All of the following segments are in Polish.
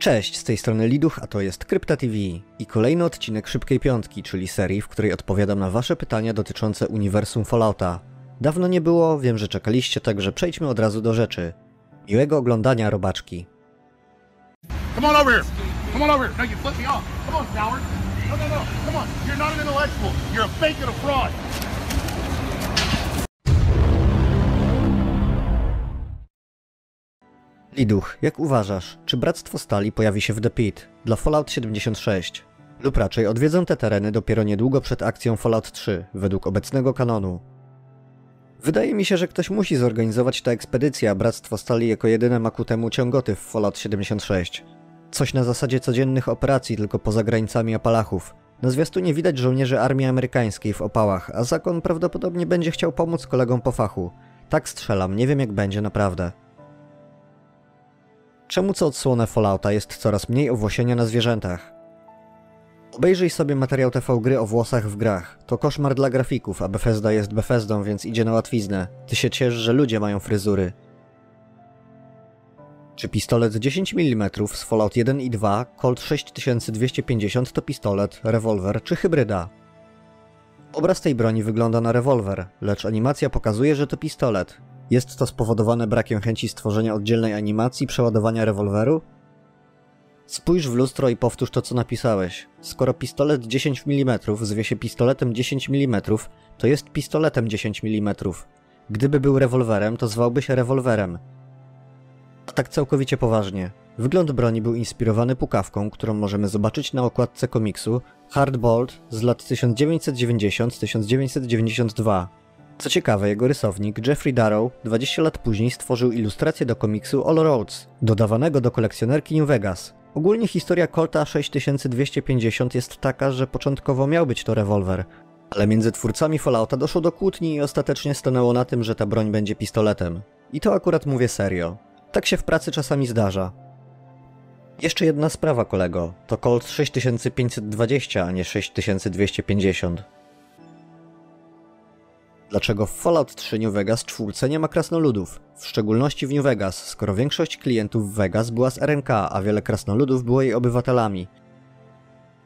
Cześć, z tej strony Liduch, a to jest Krypta TV i kolejny odcinek Szybkiej Piątki, czyli serii, w której odpowiadam na wasze pytania dotyczące uniwersum Fallouta. Dawno nie było, wiem, że czekaliście, także przejdźmy od razu do rzeczy. Miłego oglądania, robaczki. Liduch, jak uważasz, czy Bractwo Stali pojawi się w The Pit dla Fallout 76? Lub raczej odwiedzą te tereny dopiero niedługo przed akcją Fallout 3, według obecnego kanonu? Wydaje mi się, że ktoś musi zorganizować tę ekspedycję, a Bractwo Stali jako jedyne ma ku temu ciągoty w Fallout 76. Coś na zasadzie codziennych operacji, tylko poza granicami Apalachów. Na zwiastunie widać żołnierzy armii amerykańskiej w opałach, a zakon prawdopodobnie będzie chciał pomóc kolegom po fachu. Tak strzelam, nie wiem jak będzie naprawdę. Czemu co odsłonę Fallouta jest coraz mniej owłosienia na zwierzętach? Obejrzyj sobie materiał TV Gry o włosach w grach. To koszmar dla grafików, a Bethesda jest Bethesdą, więc idzie na łatwiznę. Ty się ciesz, że ludzie mają fryzury. Czy pistolet 10 mm z Fallout 1 i 2, Colt 6250 to pistolet, rewolwer czy hybryda? Obraz tej broni wygląda na rewolwer, lecz animacja pokazuje, że to pistolet. Jest to spowodowane brakiem chęci stworzenia oddzielnej animacji przeładowania rewolweru? Spójrz w lustro i powtórz to, co napisałeś. Skoro pistolet 10 mm zwie się pistoletem 10 mm, to jest pistoletem 10 mm. Gdyby był rewolwerem, to zwałby się rewolwerem. A tak całkowicie poważnie. Wygląd broni był inspirowany pukawką, którą możemy zobaczyć na okładce komiksu Hardbolt z lat 1990-1992. Co ciekawe, jego rysownik Jeffrey Darrow 20 lat później stworzył ilustrację do komiksu All Roads, dodawanego do kolekcjonerki New Vegas. Ogólnie historia Colta 6250 jest taka, że początkowo miał być to rewolwer, ale między twórcami Fallouta doszło do kłótni i ostatecznie stanęło na tym, że ta broń będzie pistoletem. I to akurat mówię serio. Tak się w pracy czasami zdarza. Jeszcze jedna sprawa, kolego. To Colt 6520, a nie 6250. Dlaczego w Fallout 3 New Vegas czwórce nie ma krasnoludów? W szczególności w New Vegas, skoro większość klientów Vegas była z RNK, a wiele krasnoludów było jej obywatelami.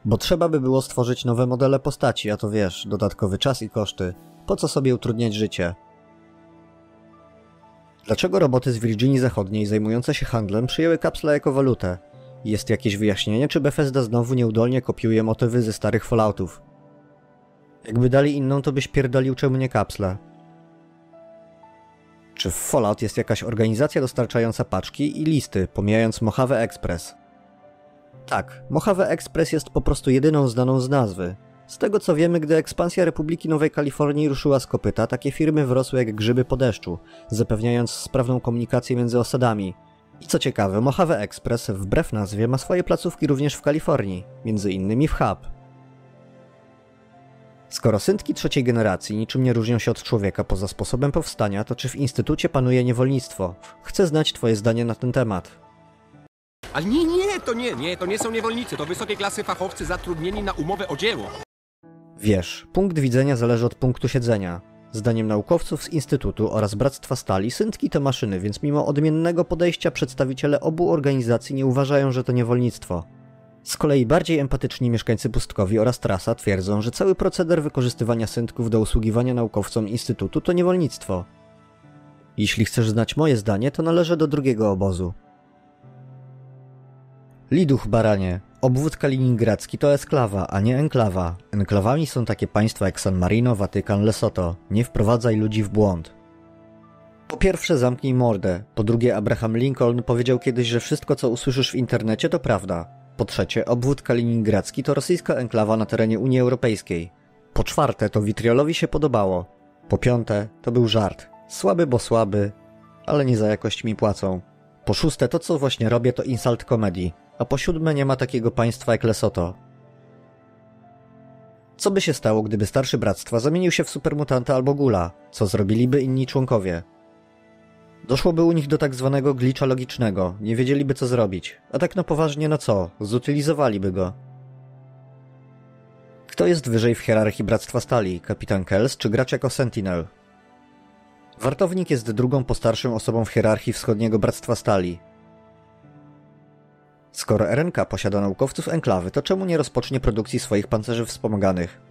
Bo trzeba by było stworzyć nowe modele postaci, a to wiesz, dodatkowy czas i koszty. Po co sobie utrudniać życie? Dlaczego roboty z Virginii Zachodniej zajmujące się handlem przyjęły kapsle jako walutę? Jest jakieś wyjaśnienie, czy Bethesda znowu nieudolnie kopiuje motywy ze starych Falloutów? Jakby dali inną, to byś pierdolił, czemu nie kapsle. Czy w Fallout jest jakaś organizacja dostarczająca paczki i listy, pomijając Mojave Express? Tak, Mojave Express jest po prostu jedyną znaną z nazwy. Z tego co wiemy, gdy ekspansja Republiki Nowej Kalifornii ruszyła z kopyta, takie firmy wrosły jak grzyby po deszczu, zapewniając sprawną komunikację między osadami. I co ciekawe, Mojave Express, wbrew nazwie, ma swoje placówki również w Kalifornii, między innymi w Hub. Skoro syntki trzeciej generacji niczym nie różnią się od człowieka poza sposobem powstania, to czy w Instytucie panuje niewolnictwo? Chcę znać twoje zdanie na ten temat. Ale to nie są niewolnicy, to wysokiej klasy fachowcy zatrudnieni na umowę o dzieło. Wiesz, punkt widzenia zależy od punktu siedzenia. Zdaniem naukowców z Instytutu oraz Bractwa Stali syntki to maszyny, więc mimo odmiennego podejścia przedstawiciele obu organizacji nie uważają, że to niewolnictwo. Z kolei bardziej empatyczni mieszkańcy Pustkowi oraz Trasa twierdzą, że cały proceder wykorzystywania syntków do usługiwania naukowcom Instytutu to niewolnictwo. Jeśli chcesz znać moje zdanie, to należę do drugiego obozu. Liduch, baranie. Obwód kaliningradzki to Esklawa, a nie Enklawa. Enklawami są takie państwa jak San Marino, Watykan, Lesoto. Nie wprowadzaj ludzi w błąd. Po pierwsze, zamknij mordę. Po drugie, Abraham Lincoln powiedział kiedyś, że wszystko co usłyszysz w internecie to prawda. Po trzecie, obwód kaliningradzki to rosyjska enklawa na terenie Unii Europejskiej. Po czwarte, to Witriolowi się podobało. Po piąte, to był żart. Słaby, bo słaby, ale nie za jakość mi płacą. Po szóste, to co właśnie robię to insult komedii. A po siódme, nie ma takiego państwa jak Lesoto. Co by się stało, gdyby starszy bractwa zamienił się w supermutanta albo gula? Co zrobiliby inni członkowie? Doszłoby u nich do tak zwanego glitcha logicznego, nie wiedzieliby co zrobić. A tak na poważnie, no co? Zutylizowaliby go. Kto jest wyżej w hierarchii Bractwa Stali? Kapitan Kells czy gracz jako Sentinel? Wartownik jest drugą po starszym osobą w hierarchii wschodniego Bractwa Stali. Skoro RNK posiada naukowców Enklawy, to czemu nie rozpocznie produkcji swoich pancerzy wspomaganych?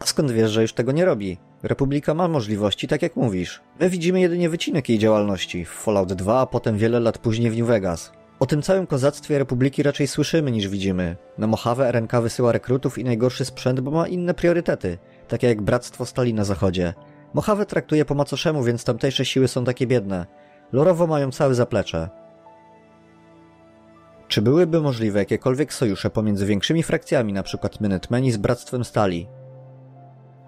A skąd wiesz, że już tego nie robi? Republika ma możliwości, tak jak mówisz. My widzimy jedynie wycinek jej działalności, w Fallout 2, a potem wiele lat później w New Vegas. O tym całym kozactwie Republiki raczej słyszymy niż widzimy. Na Mojave RNK wysyła rekrutów i najgorszy sprzęt, bo ma inne priorytety, takie jak Bractwo Stali na Zachodzie. Mojave traktuje po macoszemu, więc tamtejsze siły są takie biedne. Lorowo mają całe zaplecze. Czy byłyby możliwe jakiekolwiek sojusze pomiędzy większymi frakcjami, np. Minutemeni z Bractwem Stali?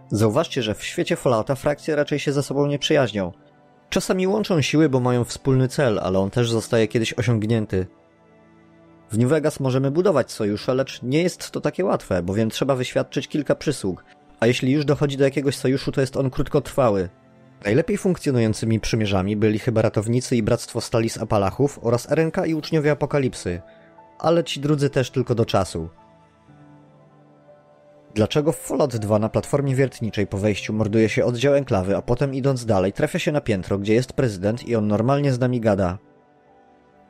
Zauważcie, że w świecie Fallouta frakcje raczej się ze sobą nie przyjaźnią. Czasami łączą siły, bo mają wspólny cel, ale on też zostaje kiedyś osiągnięty. W New Vegas możemy budować sojusze, lecz nie jest to takie łatwe, bowiem trzeba wyświadczyć kilka przysług, a jeśli już dochodzi do jakiegoś sojuszu, to jest on krótkotrwały. Najlepiej funkcjonującymi przymierzami byli chyba ratownicy i Bractwo Stali z Apalachów oraz RNK i Uczniowie Apokalipsy, ale ci drudzy też tylko do czasu. Dlaczego w Fallout 2 na platformie wiertniczej po wejściu morduje się oddział Enklawy, a potem idąc dalej trafia się na piętro, gdzie jest prezydent i on normalnie z nami gada?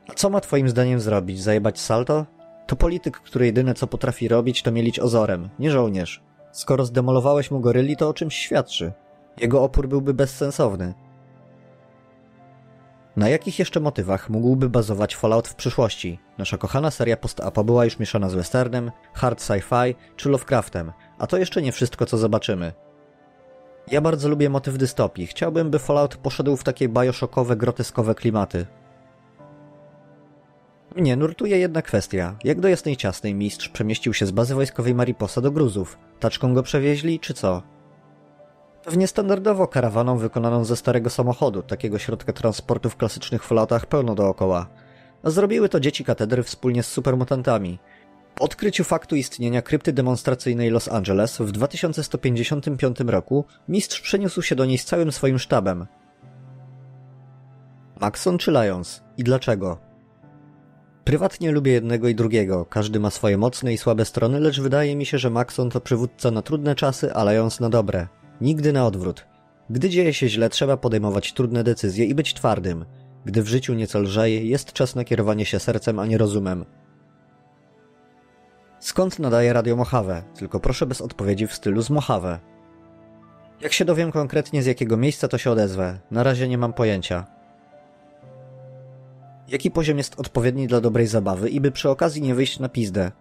A co ma twoim zdaniem zrobić? Zajebać salto? To polityk, który jedyne co potrafi robić, to mielić ozorem, nie żołnierz. Skoro zdemolowałeś mu goryli, to o czymś świadczy. Jego opór byłby bezsensowny. Na jakich jeszcze motywach mógłby bazować Fallout w przyszłości? Nasza kochana seria post-apo była już mieszana z westernem, hard sci-fi czy Lovecraftem, a to jeszcze nie wszystko, co zobaczymy. Ja bardzo lubię motyw dystopii. Chciałbym, by Fallout poszedł w takie bioshockowe, groteskowe klimaty. Mnie nurtuje jedna kwestia. Jak do jasnej ciasnej mistrz przemieścił się z bazy wojskowej Mariposa do gruzów? Taczką go przewieźli, czy co? Pewnie standardowo karawaną wykonaną ze starego samochodu, takiego środka transportu w klasycznych Falloutach pełno dookoła. Zrobiły to dzieci katedry wspólnie z supermutantami. Po odkryciu faktu istnienia krypty demonstracyjnej Los Angeles w 2155 roku mistrz przeniósł się do niej z całym swoim sztabem. Maxon czy Lions? I dlaczego? Prywatnie lubię jednego i drugiego, każdy ma swoje mocne i słabe strony, lecz wydaje mi się, że Maxon to przywódca na trudne czasy, a Lions na dobre. Nigdy na odwrót. Gdy dzieje się źle, trzeba podejmować trudne decyzje i być twardym. Gdy w życiu nieco lżej, jest czas na kierowanie się sercem, a nie rozumem. Skąd nadaje radio Mojave? Tylko proszę bez odpowiedzi w stylu z Mojave. Jak się dowiem konkretnie z jakiego miejsca, to się odezwę. Na razie nie mam pojęcia. Jaki poziom jest odpowiedni dla dobrej zabawy i by przy okazji nie wyjść na pizdę?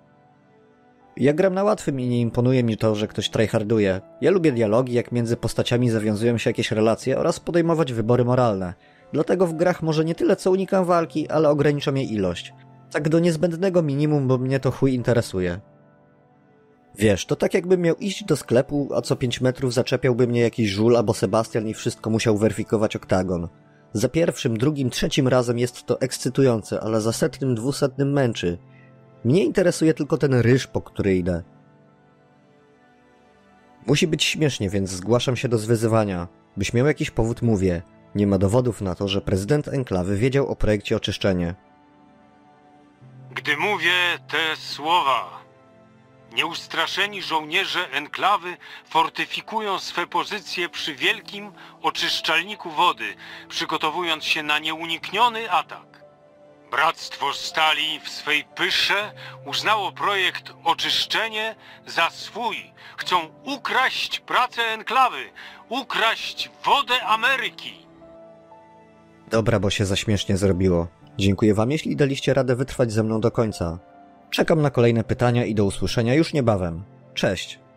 Ja gram na łatwym i nie imponuje mi to, że ktoś tryharduje. Ja lubię dialogi, jak między postaciami zawiązują się jakieś relacje oraz podejmować wybory moralne. Dlatego w grach może nie tyle co unikam walki, ale ograniczam jej ilość. Tak do niezbędnego minimum, bo mnie to chuj interesuje. Wiesz, to tak jakbym miał iść do sklepu, a co 5 metrów zaczepiałby mnie jakiś Żul albo Sebastian i wszystko musiał weryfikować oktagon. Za pierwszym, drugim, trzecim razem jest to ekscytujące, ale za setnym, 200 męczy. Mnie interesuje tylko ten ryż, po który idę. Musi być śmiesznie, więc zgłaszam się do zwyzywania. Byś miał jakiś powód, mówię. Nie ma dowodów na to, że prezydent Enklawy wiedział o projekcie Oczyszczenie. Gdy mówię te słowa, nieustraszeni żołnierze Enklawy fortyfikują swe pozycje przy wielkim oczyszczalniku wody, przygotowując się na nieunikniony atak. Bractwo Stali w swej pysze uznało projekt Oczyszczenie za swój. Chcą ukraść pracę Enklawy, ukraść wodę Ameryki. Dobra, bo się zaśmiesznie zrobiło. Dziękuję wam, jeśli daliście radę wytrwać ze mną do końca. Czekam na kolejne pytania i do usłyszenia już niebawem. Cześć!